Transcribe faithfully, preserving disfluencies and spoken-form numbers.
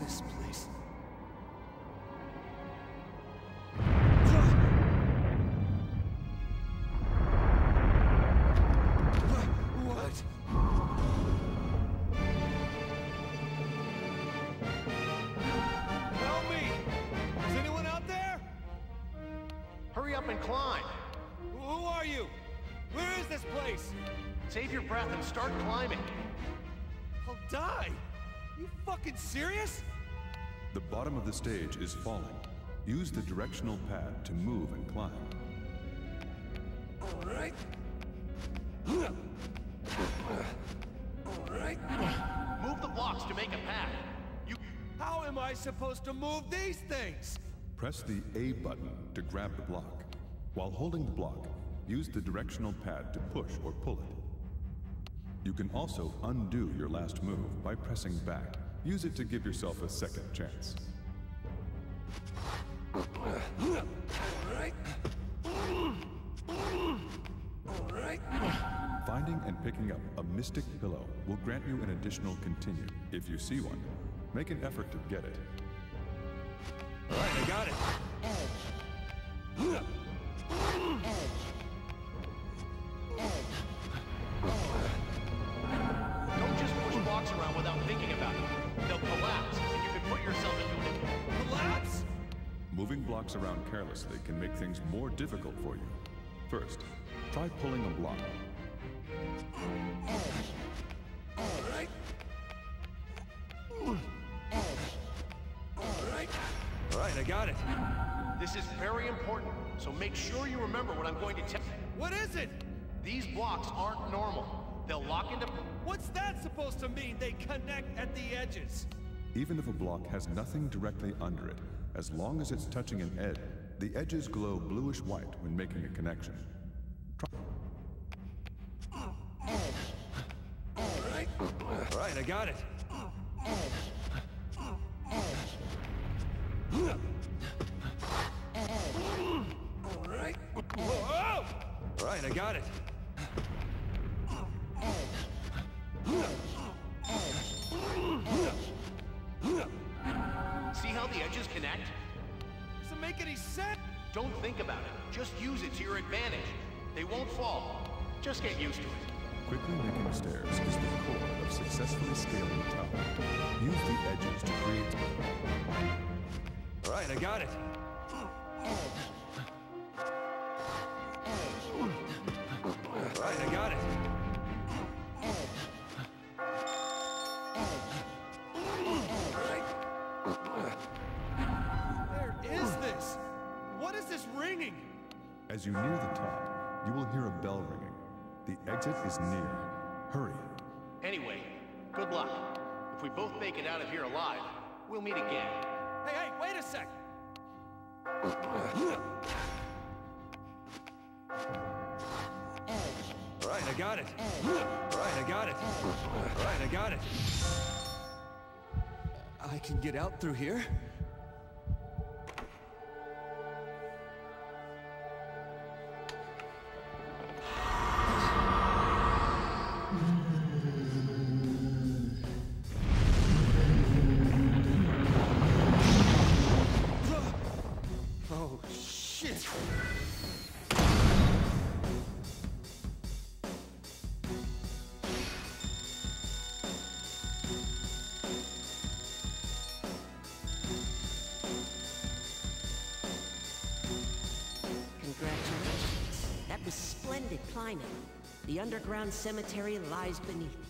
this place? Climb. Who are you? Where is this place? Save your breath and start climbing. I'll die. You fucking serious? The bottom of the stage is falling. Use the directional pad to move and climb. All right. All right. Move the blocks to make a path. You. How am I supposed to move these things? Press the A button to grab the block. While holding the block, use the directional pad to push or pull it. You can also undo your last move by pressing back. Use it to give yourself a second chance. All right. All right. Finding and picking up a mystic pillow will grant you an additional continue. If you see one, make an effort to get it. All right, I got it. Don't just push blocks around without thinking about it. They'll collapse, and you can put yourself into it. Collapse? Moving blocks around carelessly can make things more difficult for you. First, try pulling a block. All right. All right. All right, I got it. This is very important, so make sure you remember what I'm going to tell you. What is it? These blocks aren't normal. They'll lock into... What's that supposed to mean? They connect at the edges. Even if a block has nothing directly under it, as long as it's touching an edge, the edges glow bluish-white when making a connection. Try... All right. All right, I got it. Whoa! All right, I got it. See how the edges connect? Doesn't make any sense. Don't think about it. Just use it to your advantage. They won't fall. Just get used to it. Quickly making stairs is the core of successfully scaling the tower. Use the edges to create... All right, I got it. All right, I got it. Where is this? What is this ringing? As you near the top, you will hear a bell ringing. The exit is near. Hurry. Anyway, good luck. If we both make it out of here alive, we'll meet again. Hey, hey, wait a sec. All right, I got it. All right, I got it. All right, I got it. I can get out through here. Oh, shit. Congratulations. That was splendid climbing. The underground cemetery lies beneath.